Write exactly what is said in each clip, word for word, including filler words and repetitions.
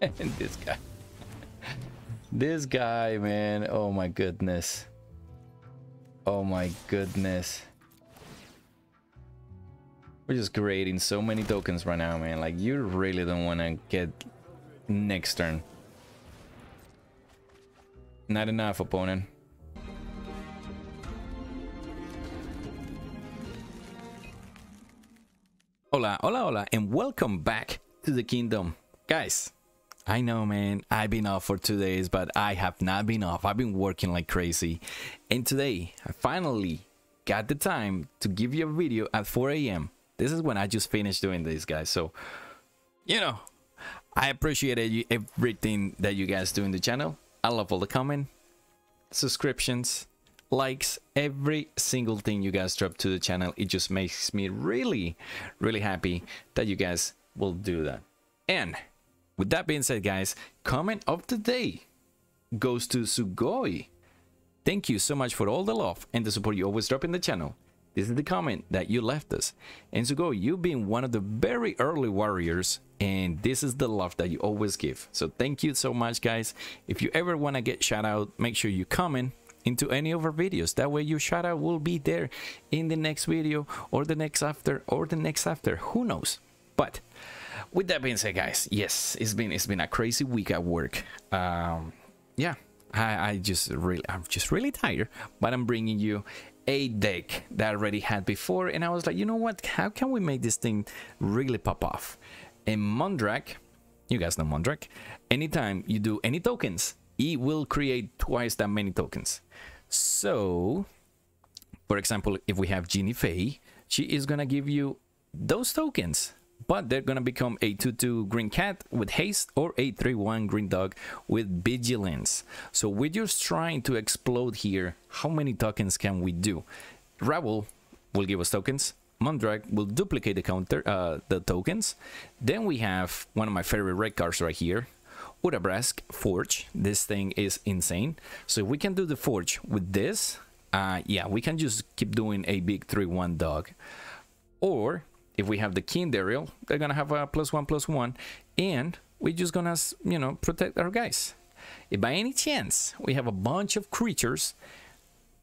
And this guy. This guy, man. Oh my goodness. Oh my goodness. We're just creating so many tokens right now, man. Like, you really don't want to get next turn. Not enough, opponent. Hola, hola, hola, and welcome back to the kingdom. Guys, I know, man, I've been off for two days, but I have not been off. I've been working like crazy. And today, I finally got the time to give you a video at four A M This is when I just finished doing this, guys. So, you know, I appreciate everything that you guys do in the channel. I love all the comments, subscriptions, likes, every single thing you guys drop to the channel. It just makes me really, really happy that you guys will do that. And with that being said, guys, comment of the day goes to Sugoi. Thank you so much for all the love and the support you always drop in the channel. This is the comment that you left us. And Sugoi, you've been one of the very early warriors, and this is the love that you always give. So thank you so much, guys. If you ever want to get shout out, make sure you comment into any of our videos. That way your shout out will be there in the next video or the next after or the next after. Who knows? But with that being said, guys, yes, it's been it's been a crazy week at work. Um, yeah, I, I just really I'm just really tired, but I'm bringing you a deck that I already had before, and I was like, you know what? How can we make this thing really pop off? And Mondrak, you guys know Mondrak. Anytime you do any tokens, it will create twice that many tokens. So, for example, if we have Jinnie Fay, she is gonna give you those tokens, but they're gonna become a two two green cat with haste or a three one green dog with vigilance. So we're just trying to explode here. How many tokens can we do? Rabble will give us tokens. Mondrak will duplicate the counter, uh, the tokens. Then we have one of my favorite red cards right here, Urabrask Forge. This thing is insane. So if we can do the Forge with this, uh, yeah, we can just keep doing a big three one dog. Or if we have the King Darien, they're gonna have a plus one plus one, and we're just gonna, you know, protect our guys. If by any chance we have a bunch of creatures,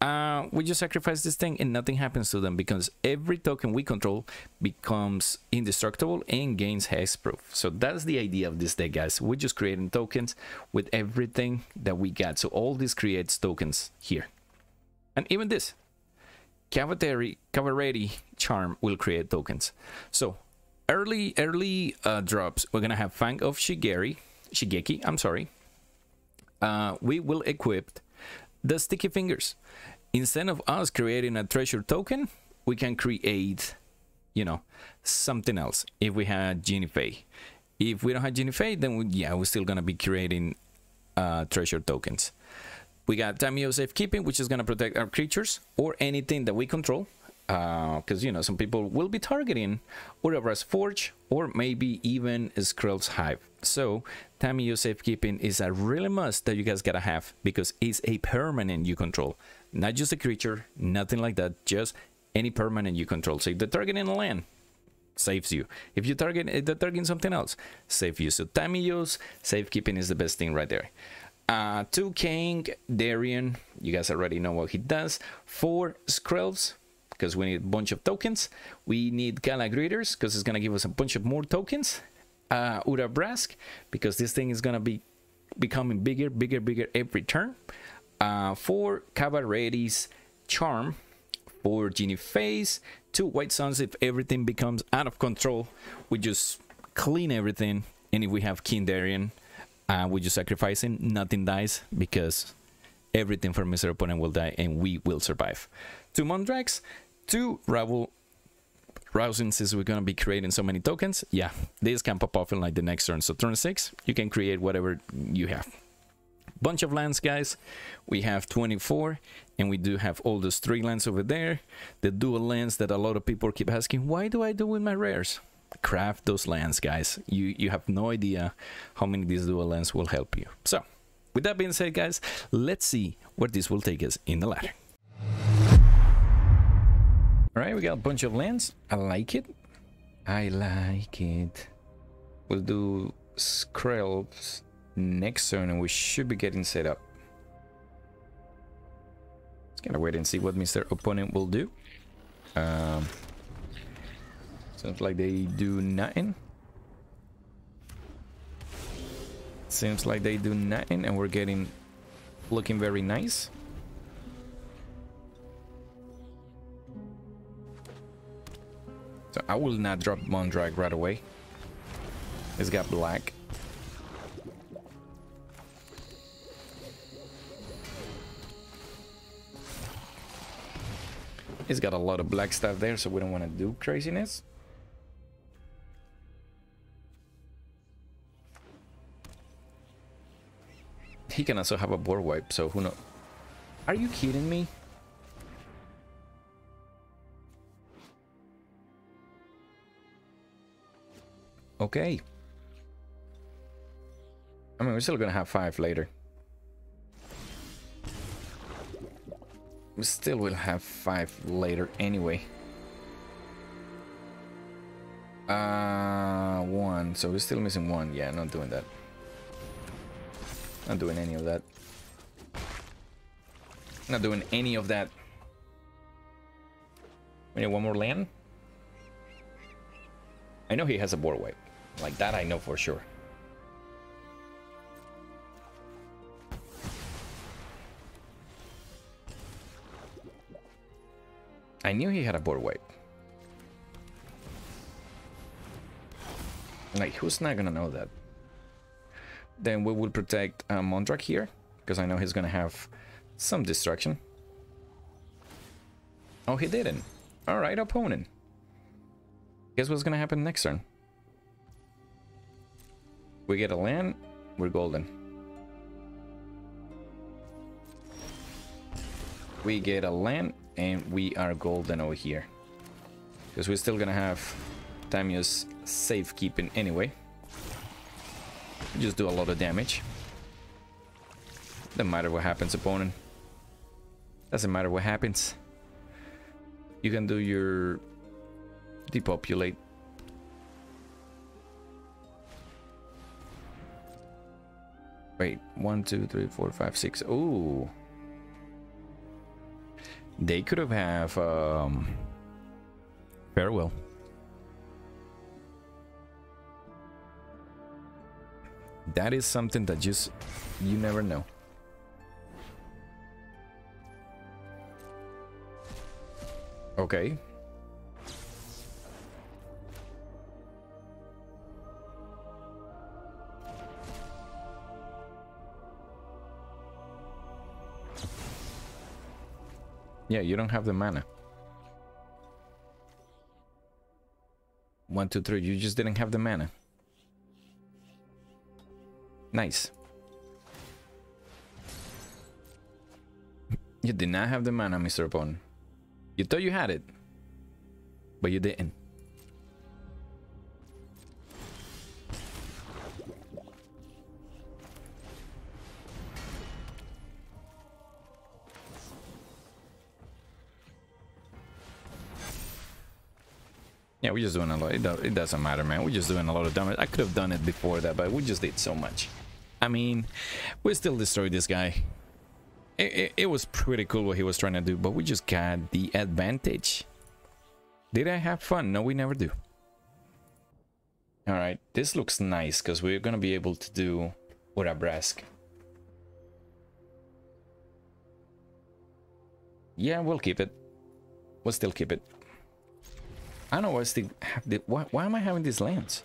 Uh, we just sacrifice this thing and nothing happens to them, because every token we control becomes indestructible and gains hexproof. So that's the idea of this deck, guys. We're just creating tokens with everything that we got. So all this creates tokens here. And even this Cavaretti, Cavaretti Charm will create tokens. So early early uh, drops, we're gonna have Fang of Shigeki, Shigeki I'm sorry uh, we will equip the Sticky Fingers. Instead of us creating a treasure token, we can create, you know, something else. If we had Jinnie Fay, if we don't have Jinnie Fay, then we, yeah, we're still gonna be creating uh, treasure tokens. We got Tamiyo's Safekeeping, which is gonna protect our creatures or anything that we control, because uh, you know, some people will be targeting Urabrask Forge or maybe even Skrelvs Hive. So Tamiyo's Safekeeping is a really must that you guys gotta have, because it's a permanent you control, not just a creature, nothing like that, just any permanent you control. So if they're targeting a land, saves you. If you target, if they're targeting something else, save you. So Tamiyo's Safekeeping is the best thing right there. Uh, two King Darien, you guys already know what he does. Four Skrelvs, because we need a bunch of tokens. We need Gala Greeters, because it's gonna give us a bunch of more tokens. Uh, Urabrask, because this thing is gonna be becoming bigger, bigger, bigger every turn. Uh, four Cavaretti's Charm, four Jinnie Fay's, two White Suns. If everything becomes out of control, we just clean everything. And if we have King Darien, uh, we just sacrifice him. Nothing dies, because everything from Mister Opponent will die, and we will survive. Two Mondraks, two Rabble Rousing, since we're gonna be creating so many tokens. Yeah, this can pop off in like the next turn. So turn six, you can create whatever you have. Bunch of lands, guys. We have twenty-four, and we do have all those three lands over there. The dual lands that a lot of people keep asking, why do I do with my rares? Craft those lands, guys. You you have no idea how many of these dual lands will help you. So with that being said, guys, let's see where this will take us in the ladder. All right, we got a bunch of lands. I like it. I like it. We'll do Skrelvs next zone, and we should be getting set up. Let's gotta wait and see what Mister Opponent will do. Um, sounds like they do nothing. Seems like they do nothing, and we're getting looking very nice. So I will not drop Mondrak right away. It's got black. It's got a lot of black stuff there, so we don't want to do craziness. He can also have a board wipe, so who knows? Are you kidding me? Okay. I mean, we're still gonna have five later. We still will have five later anyway. Uh, one. So we're still missing one. Yeah, not doing that. Not doing any of that. Not doing any of that. We need one more land. I know he has a board wipe. Like that I know for sure. I knew he had a board wipe. Like, who's not gonna know that? Then we will protect uh, Mondrak here, because I know he's gonna have some distraction. Oh, he didn't. Alright, opponent. Guess what's gonna happen next turn? We get a land, we're golden. We get a land, and we are golden over here. Because we're still gonna have Tamiyo's Safekeeping anyway. Just do a lot of damage. Doesn't matter what happens, opponent. Doesn't matter what happens. You can do your depopulate. Wait, one, two, three, four, five, six. Ooh. They could have have um, farewell. That is something that just, you never know. Okay. Yeah, you don't have the mana. One, two, three, you just didn't have the mana. Nice. You did not have the mana, Mister Opponent. You thought you had it, but you didn't. Yeah, we're just doing a lot. It, do it doesn't matter, man. We're just doing a lot of damage. I could have done it before that, but we just did so much. I mean, we still destroyed this guy. It, it, it was pretty cool what he was trying to do, but we just got the advantage. Did I have fun? No, we never do. Alright, this looks nice, because we're going to be able to do Urabrask. Yeah, we'll keep it. We'll still keep it. I don't know why I still have the... Why, why am I having these lands?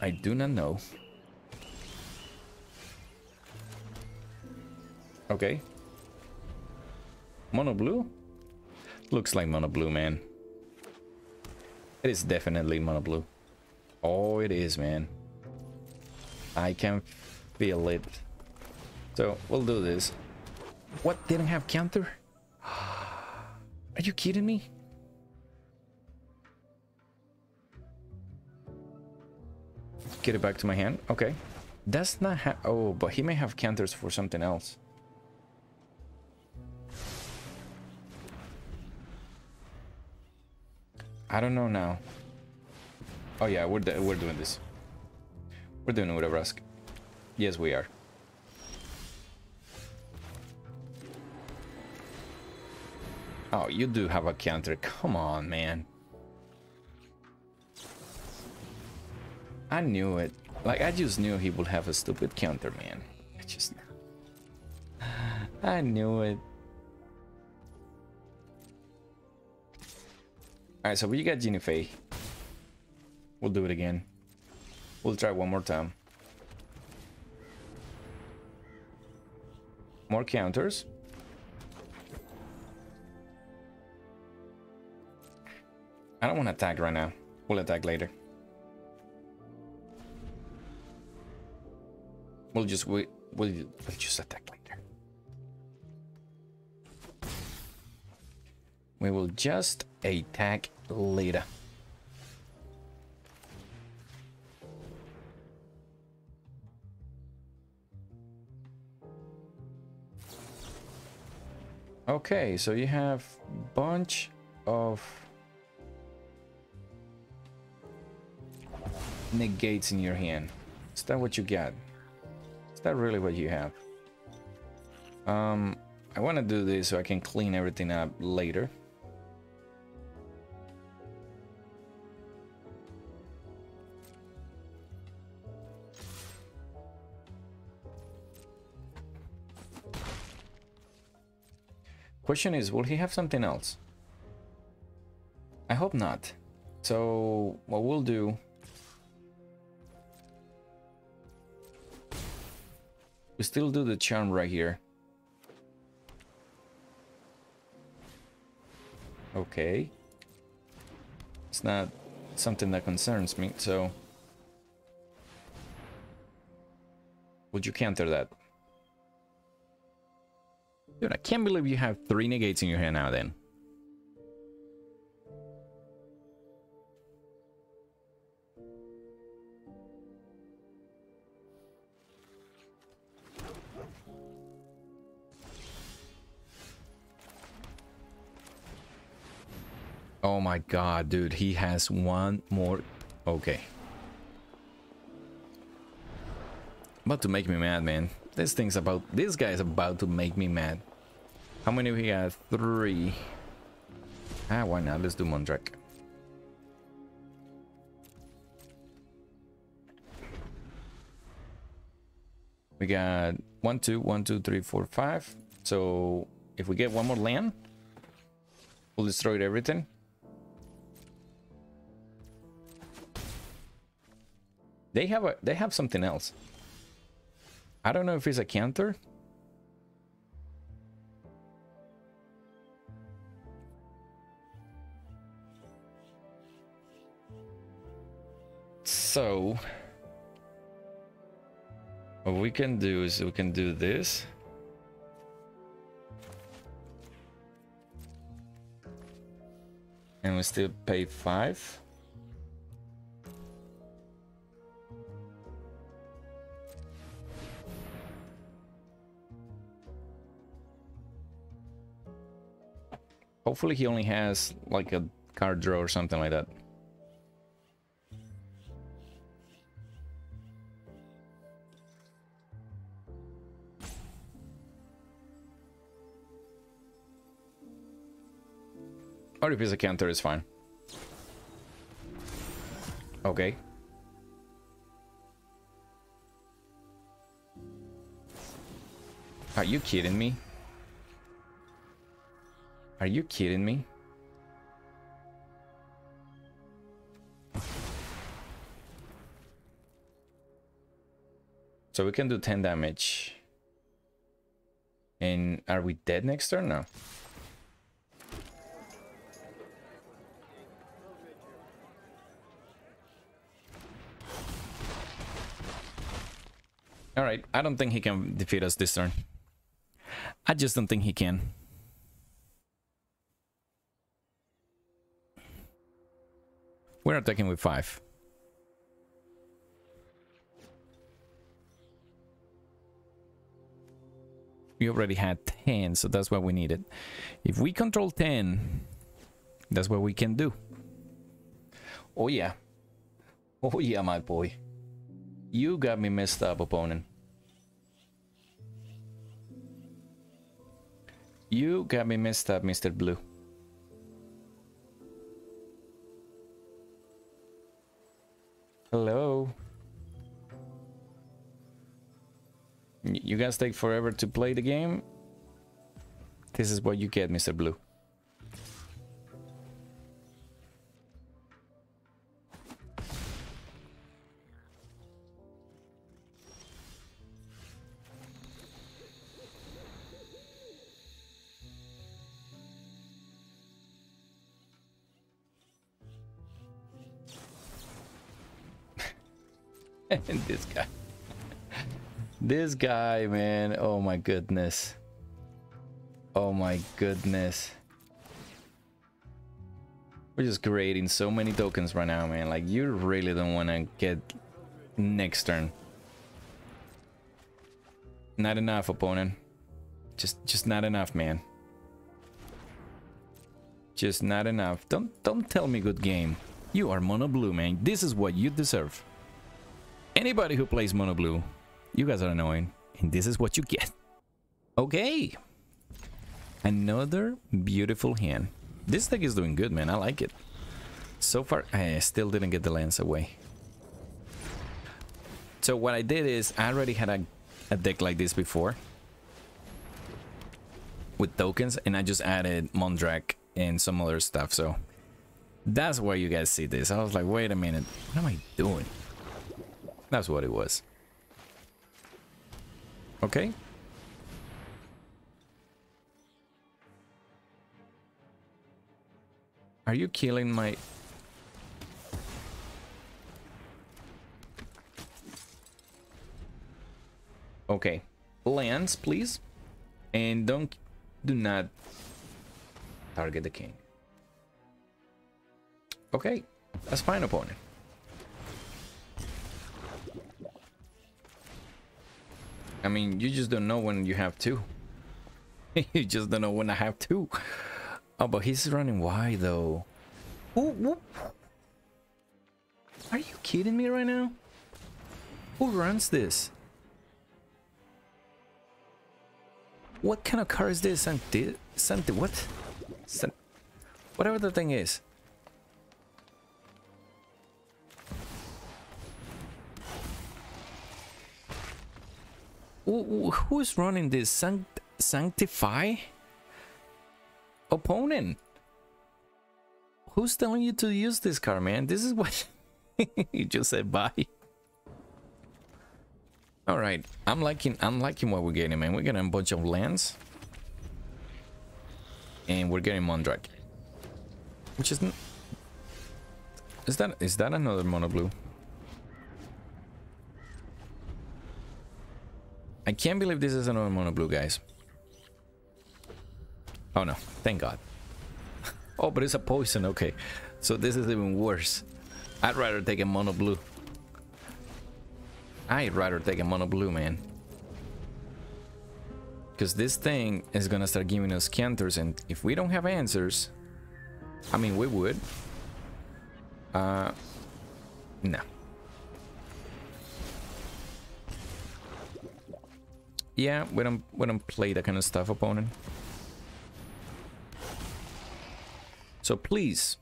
I do not know. Okay. Mono blue? Looks like mono blue, man. It is definitely mono blue. Oh, it is, man. I can feel it. So, we'll do this. What? Didn't have counter? Are you kidding me? Get it back to my hand. Okay. That's not ha- Oh, but he may have counters for something else. I don't know now. Oh yeah, we're we're doing this. We're doing Urabrask. Yes, we are. Oh, you do have a counter. Come on, man. I knew it. Like, I just knew he would have a stupid counter, man. I just... I knew it. Alright, so we got Jinnie Fay. We'll do it again. We'll try one more time. More counters. I don't want to attack right now. We'll attack later. We'll just wait. We'll, we'll just attack later. We will just attack later. Okay, so you have a bunch of negates in your hand. Is that what you got? Is that really what you have? Um, I want to do this so I can clean everything up later. Question is, will he have something else? I hope not. So what we'll do, we still do the charm right here. Okay. It's not something that concerns me, so... Would you counter that? Dude, I can't believe you have three negates in your hand now then. Oh my god, dude, he has one more. Okay. About to make me mad, man. This thing's about, this guy's about to make me mad. How many we got? Three. Ah, why not? Let's do Mondrak. We got one, two, one, two, three, four, five. So if we get one more land, we'll destroy everything. They have a they have something else. I don't know if it's a counter. So what we can do is we can do this. And we still pay five. Hopefully he only has like a card draw or something like that. Or if it's a counter, it's fine. Okay. Are you kidding me? Are you kidding me? So we can do ten damage. And are we dead next turn? No. Alright, I don't think he can defeat us this turn. I just don't think he can. We're attacking with five. We already had ten, so that's what we needed. If we control ten, that's what we can do. Oh yeah. Oh yeah, my boy. You got me messed up, opponent. You got me messed up, Mister Blue. Hello. You guys take forever to play the game. This is what you get, Mister Blue. This guy. This guy, man. Oh my goodness. Oh my goodness. We're just grading so many tokens right now, man. Like, you really don't want to get next turn. Not enough, opponent. Just just not enough, man. Just not enough. Don't don't tell me good game. You are mono blue, man. This is what you deserve. Anybody who plays mono blue, you guys are annoying, and this is what you get. Okay. Another beautiful hand. This deck is doing good, man. I like it. So far, I still didn't get the lands away. So what I did is, I already had a, a deck like this before. With tokens, and I just added Mondrak and some other stuff, so. That's why you guys see this. I was like, wait a minute. What am I doing? That's what it was. Okay. Are you killing my... Okay. Lands, please. And don't... Do not... Target the king. Okay. That's fine, opponent. I mean, you just don't know when you have to. You just don't know when I have to. Oh, but he's running wide, though. Ooh, ooh. Are you kidding me right now? Who runs this? What kind of car is this? Santi... Santi... What? San, whatever the thing is. Who's running this? Sanct sanctify? Opponent? Who's telling you to use this card, man? This is what... You just said bye. Alright, I'm liking, I'm liking what we're getting, man. We're getting a bunch of lands. And we're getting Mondrak. Which isn't... Is that, is that another mono blue? I can't believe this is another mono blue, guys. Oh no, thank God. Oh, but it's a poison, okay. So this is even worse. I'd rather take a mono blue. I'd rather take a mono blue, man. Because this thing is gonna start giving us counters, and if we don't have answers... I mean, we would. Uh, no. Yeah, we don't, we don't play that kind of stuff, opponent. So please,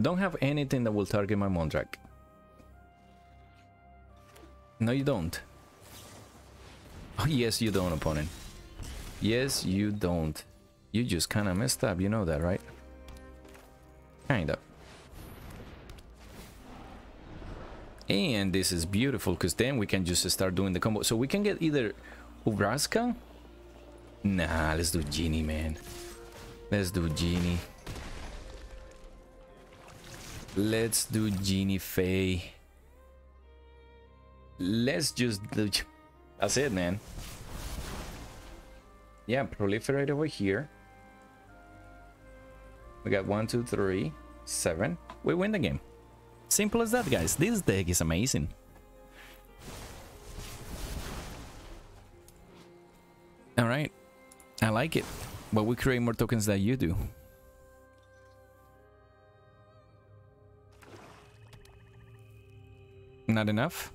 don't have anything that will target my Mondrak. No, you don't. Oh, yes, you don't, opponent. Yes, you don't. You just kind of messed up, you know that, right? Kind of. And this is beautiful, because then we can just start doing the combo. So we can get either Urabrask. Nah, let's do Jinnie, man. Let's do Jinnie. Let's do Jinnie Fay. Let's just do... That's it, man. Yeah, proliferate over here. We got one, two, three, seven. We win the game. Simple as that, guys. This deck is amazing. Alright. I like it. But we create more tokens than you do. Not enough?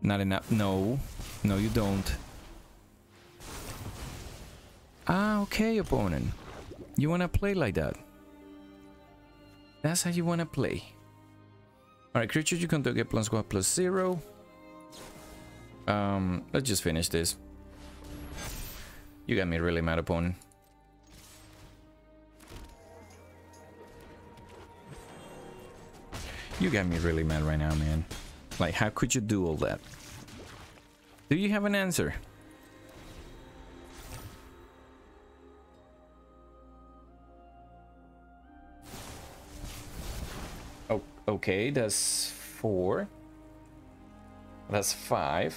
Not enough. No. No, you don't. Ah, okay, opponent. You wanna play like that. That's how you wanna play. Alright, creature you can do get plus one plus zero. Um, let's just finish this. You got me really mad, opponent. You got me really mad right now, man. Like, how could you do all that? Do you have an answer? Oh, okay, that's four. That's five.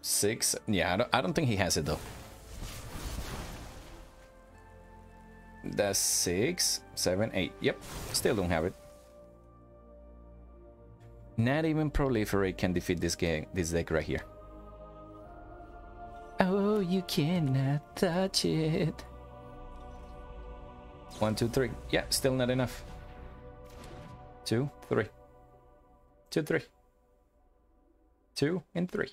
Six. Yeah, I don't, I don't think he has it, though. That's six, seven, eight. Yep, still don't have it. Not even Proliferate can defeat this game, this deck right here. Oh, you cannot touch it. One, two, three. Yeah, still not enough. Two, three. Two, three. Two and three.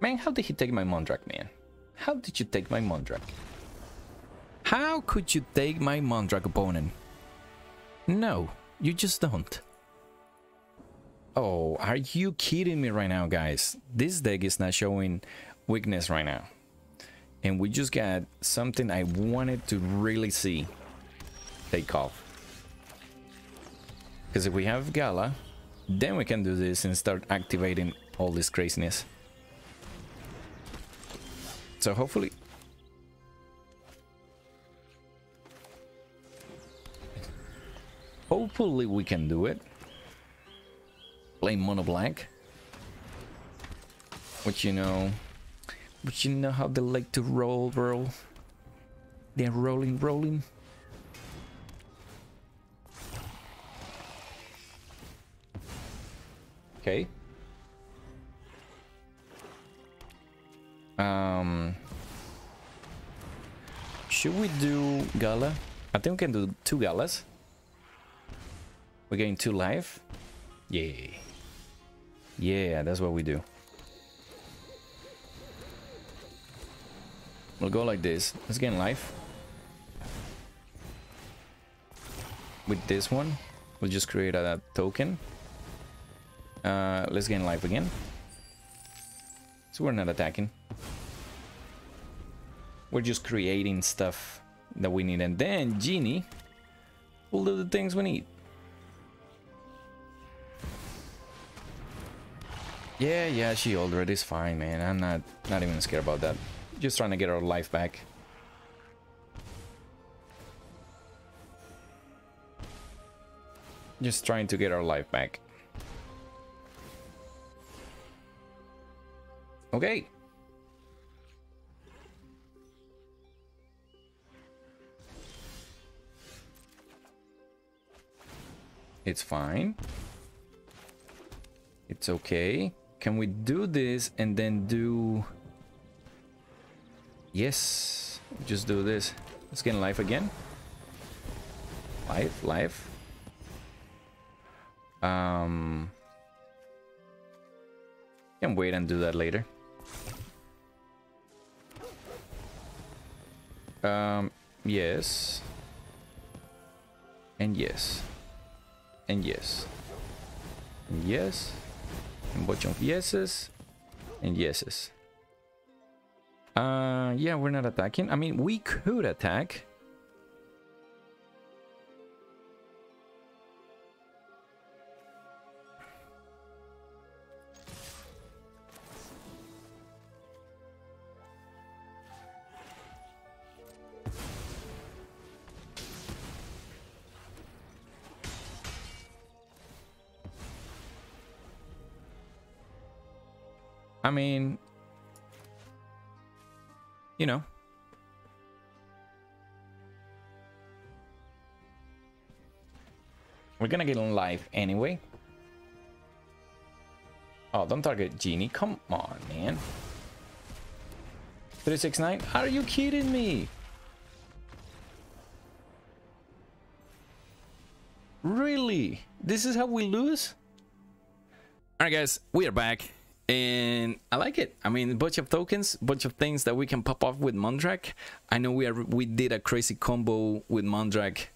Man, how did he take my Mondrak, man? How did you take my Mondrak? How could you take my Mondrak, opponent? No, you just don't. Oh, are you kidding me right now, guys? This deck is not showing weakness right now. And we just got something I wanted to really see take off. Because if we have Gala, then we can do this and start activating all this craziness. So hopefully, hopefully we can do it. Play mono black, but you know, but you know how they like to roll, roll. They're rolling, rolling. Okay. Um, should we do Gala? I think we can do two Galas. We're getting two life. Yeah. Yeah, that's what we do. We'll go like this. Let's gain life. With this one, we'll just create a token. Uh, let's gain life again. So we're not attacking. We're just creating stuff that we need. And then Jinnie will do the things we need. Yeah, yeah, she already is fine, man. I'm not, not even scared about that. Just trying to get our life back. Just trying to get our life back. Okay. It's fine. It's okay. Can we do this and then do... Yes. Just do this. Let's get life again. Life, life. Um... Can wait and do that later. Um, yes. And yes. And yes. And yes. And bunch of yeses. And yeses. Uh, yeah, we're not attacking. I mean, we could attack. I mean, you know. We're gonna get on live anyway. Oh, don't target Jinnie. Come on, man. three six nine? Are you kidding me? Really? This is how we lose? Alright guys, we are back. And I like it. I mean, a bunch of tokens, bunch of things that we can pop off with Mondrak. I know we are we did a crazy combo with Mondrak,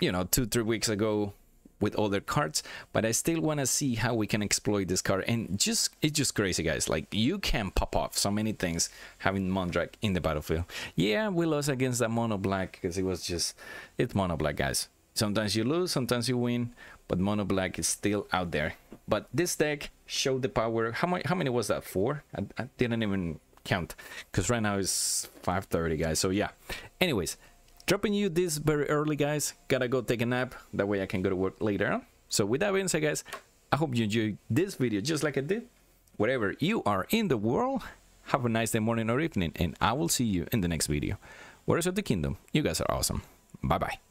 you know, two, three weeks ago with other cards, but I still want to see how we can exploit this card. And just it's just crazy, guys. Like, you can pop off so many things having Mondrak in the battlefield. Yeah, we lost against that mono black because it was just it's mono black, guys. Sometimes you lose, sometimes you win, but mono black is still out there. But this deck showed the power. How much? How many was that? Four? I, I didn't even count because right now it's five thirty, guys. So yeah. Anyways, dropping you this very early, guys. Gotta go take a nap. That way I can go to work later on. So with that being said, guys, I hope you enjoyed this video just like I did. Wherever you are in the world, have a nice day, morning or evening, and I will see you in the next video. Warriors of the Kingdom, you guys are awesome. Bye bye.